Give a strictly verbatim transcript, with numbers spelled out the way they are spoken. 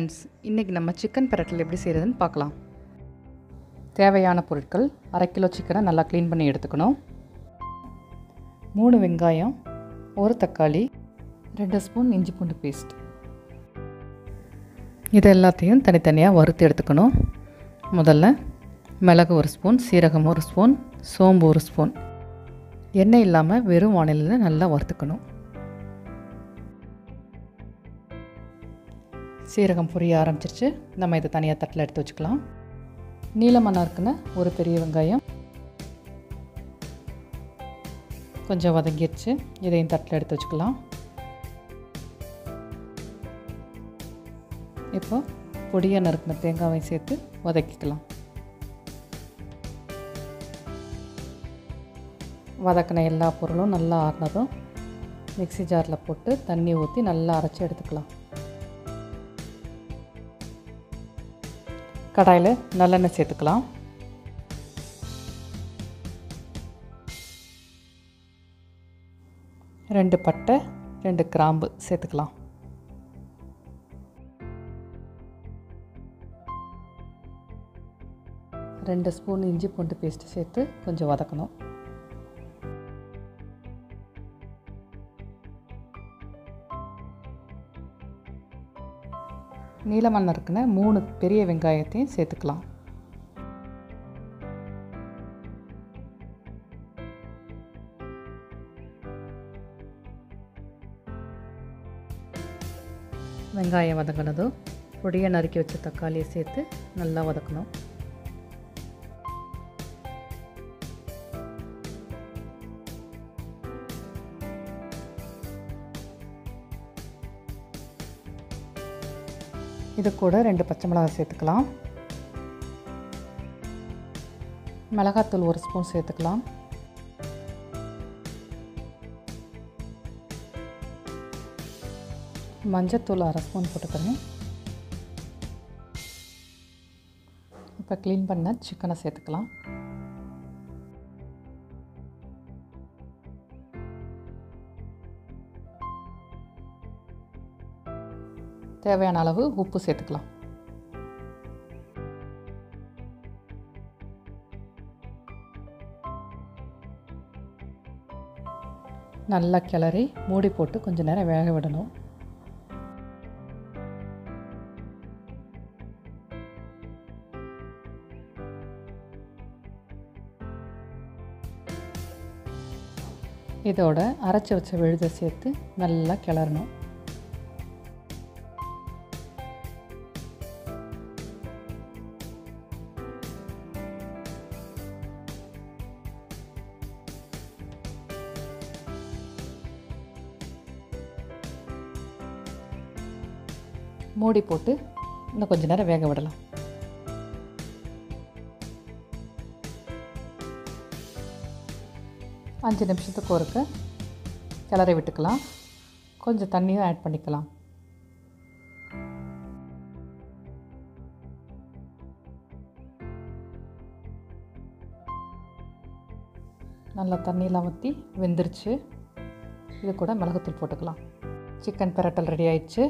Friends, இன்றைக்கி நம்ம chicken பிரட்டல் எப்படி செய்கிறதுன்னு பார்க்கலாம். தேவையான பொருட்கள்: அரை கிலோ சிக்கனை நல்லா க்ளீன் பண்ணி எடுத்துக்கணும், மூணு வெங்காயம், ஒரு தக்காளி, ரெண்டு ஸ்பூன் இஞ்சி பூண்டு பேஸ்ட். இது எல்லாத்தையும் தனித்தனியாக வறுத்து எடுத்துக்கணும். முதல்ல மிளகு ஒரு ஸ்பூன், சீரகம் ஒரு ஸ்பூன், சோம்பு ஒரு ஸ்பூன். எண்ணெய் இல்லாமல் வெறும் வானிலையில் நல்லா வறுத்துக்கணும். சீரகம் பொரிய ஆரம்பிச்சிருச்சு. நம்ம இதை தனியாக தட்டில் எடுத்து வச்சுக்கலாம். நீளமாக இருக்குன்னு ஒரு பெரிய வெங்காயம் கொஞ்சம் வதங்கிடுச்சு. இதையும் தட்டில் எடுத்து வச்சுக்கலாம். இப்போ பொடியாக நறுக்கின தேங்காயையும் சேர்த்து வதக்கிக்கலாம். வதக்கின எல்லா பொருளும் நல்லா ஆறினதும் மிக்சி ஜாரில் போட்டு தண்ணி ஊற்றி நல்லா அரைச்சி எடுத்துக்கலாம். கடாயில் நல்லெண்ணெய் சேர்த்துக்கலாம். ரெண்டு பட்டை, ரெண்டு கிராம்பு சேர்த்துக்கலாம். ரெண்டு ஸ்பூன் இஞ்சி பூண்டு பேஸ்ட்டு சேர்த்து கொஞ்சம் வதக்கணும். நீலமண்ண இருக்குன்னு மூணு பெரிய வெங்காயத்தையும் சேர்த்துக்கலாம். வெங்காயம் வதங்கினதும் பொடியை நறுக்கி வச்ச தக்காளியை சேர்த்து நல்லா வதக்கணும். இது கூட ரெண்டு பச்சை மிளகாய் சேர்த்துக்கலாம். மிளகாத்தூள் ஒரு ஸ்பூன் சேர்த்துக்கலாம். மஞ்சத்தூள் அரை ஸ்பூன் போட்டுக்கிறேன். இப்போ க்ளீன் பண்ண சிக்கனை சேர்த்துக்கலாம். தேவையான அளவு உப்பு சேர்த்துக்கலாம். நல்லா கிளறி மூடி போட்டு கொஞ்சம் நேரம் வேக விடணும். இதோட அரைச்சி வச்ச விழுதை சேர்த்து நல்லா கிளறணும். மூடி போட்டு இன்னும் கொஞ்சம் நேரம் வேக விடலாம். அஞ்சு நிமிஷத்துக்கு ஒருக்க கிளறி விட்டுக்கலாம். கொஞ்சம் தண்ணியும் ஆட் பண்ணிக்கலாம். நல்லா தண்ணியெலாம் ஊற்றி வெந்துருச்சு. இது கூட மிளகுத்தூள் போட்டுக்கலாம். சிக்கன் பிரட்டல் ரெடி ஆயிடுச்சு.